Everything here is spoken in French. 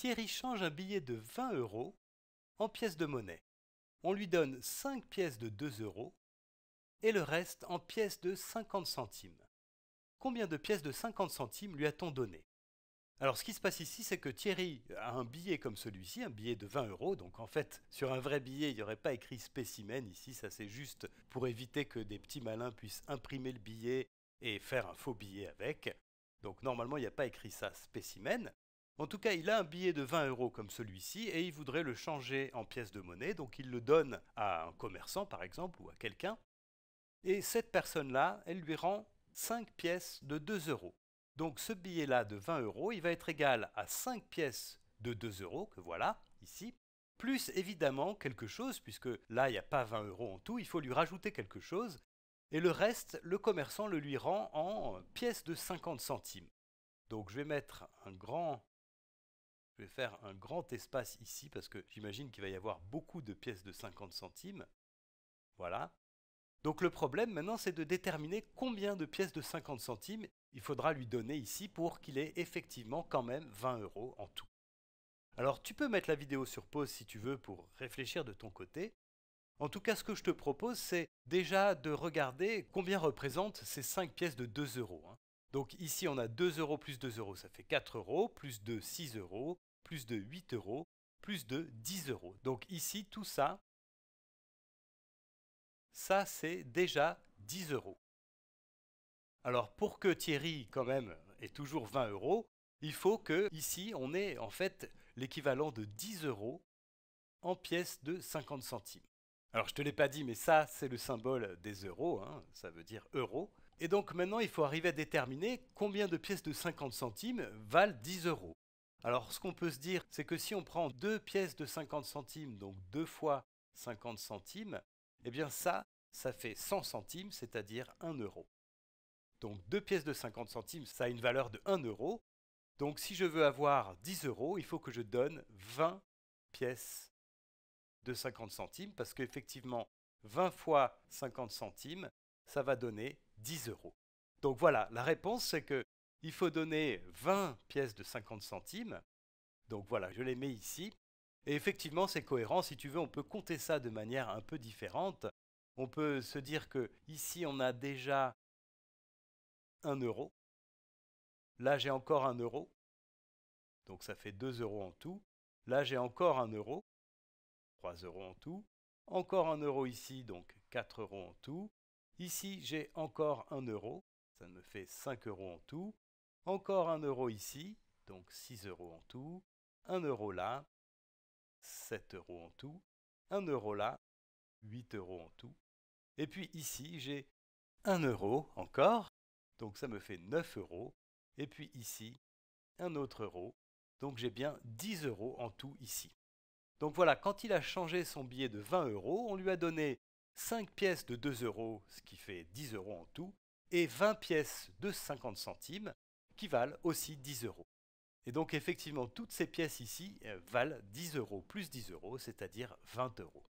Thierry change un billet de 20 euros en pièces de monnaie. On lui donne 5 pièces de 2 euros et le reste en pièces de 50 centimes. Combien de pièces de 50 centimes lui a-t-on donné? Alors ce qui se passe ici, c'est que Thierry a un billet comme celui-ci, un billet de 20 euros, donc en fait sur un vrai billet il n'y aurait pas écrit spécimen ici, ça c'est juste pour éviter que des petits malins puissent imprimer le billet et faire un faux billet avec. Donc normalement il n'y a pas écrit ça spécimen. En tout cas il a un billet de 20 euros comme celui-ci et il voudrait le changer en pièce de monnaie, donc il le donne à un commerçant par exemple ou à quelqu'un. Et cette personne-là, elle lui rend 5 pièces de 2 euros. Donc ce billet-là de 20 euros, il va être égal à 5 pièces de 2 euros, que voilà, ici, plus évidemment quelque chose, puisque là, il n'y a pas 20 euros en tout, il faut lui rajouter quelque chose, et le reste, le commerçant le lui rend en pièces de 50 centimes. Donc je vais mettre je vais faire un grand espace ici, parce que j'imagine qu'il va y avoir beaucoup de pièces de 50 centimes. Voilà. Donc le problème maintenant, c'est de déterminer combien de pièces de 50 centimes il faudra lui donner ici pour qu'il ait effectivement quand même 20 euros en tout. Alors tu peux mettre la vidéo sur pause si tu veux pour réfléchir de ton côté. En tout cas, ce que je te propose, c'est déjà de regarder combien représentent ces 5 pièces de 2 euros. Donc ici, on a 2 euros plus 2 euros, ça fait 4 euros, plus 2, 6 euros, plus 2, 8 euros, plus 2, 10 euros. Donc ici, tout ça, ça c'est déjà 10 euros. Alors pour que Thierry quand même ait toujours 20 euros, il faut que ici on ait en fait l'équivalent de 10 euros en pièces de 50 centimes. Alors je te l'ai pas dit, mais ça c'est le symbole des euros, ça veut dire euro. Et donc maintenant il faut arriver à déterminer combien de pièces de 50 centimes valent 10 euros. Alors ce qu'on peut se dire, c'est que si on prend 2 pièces de 50 centimes, donc 2 fois 50 centimes, eh bien ça fait 100 centimes, c'est-à-dire 1 euro. Donc 2 pièces de 50 centimes, ça a une valeur de 1 euro. Donc si je veux avoir 10 euros, il faut que je donne 20 pièces de 50 centimes, parce qu'effectivement, 20 fois 50 centimes, ça va donner 10 euros. Donc voilà, la réponse, c'est qu'il faut donner 20 pièces de 50 centimes. Donc voilà, je les mets ici. Et effectivement, c'est cohérent. Si tu veux, on peut compter ça de manière un peu différente. On peut se dire que ici, on a déjà 1 euro. Là, j'ai encore 1 euro. Donc, ça fait 2 euros en tout. Là, j'ai encore 1 euro. 3 euros en tout. Encore 1 euro ici, donc 4 euros en tout. Ici, j'ai encore 1 euro. Ça me fait 5 euros en tout. Encore 1 euro ici, donc 6 euros en tout. 1 euro là. 7 euros en tout, 1 euro là, 8 euros en tout. Et puis ici, j'ai 1 euro encore, donc ça me fait 9 euros. Et puis ici, un autre euro, donc j'ai bien 10 euros en tout ici. Donc voilà, quand il a changé son billet de 20 euros, on lui a donné 5 pièces de 2 euros, ce qui fait 10 euros en tout, et 20 pièces de 50 centimes, qui valent aussi 10 euros. Et donc effectivement, toutes ces pièces ici valent 10 euros plus 10 euros, c'est-à-dire 20 euros.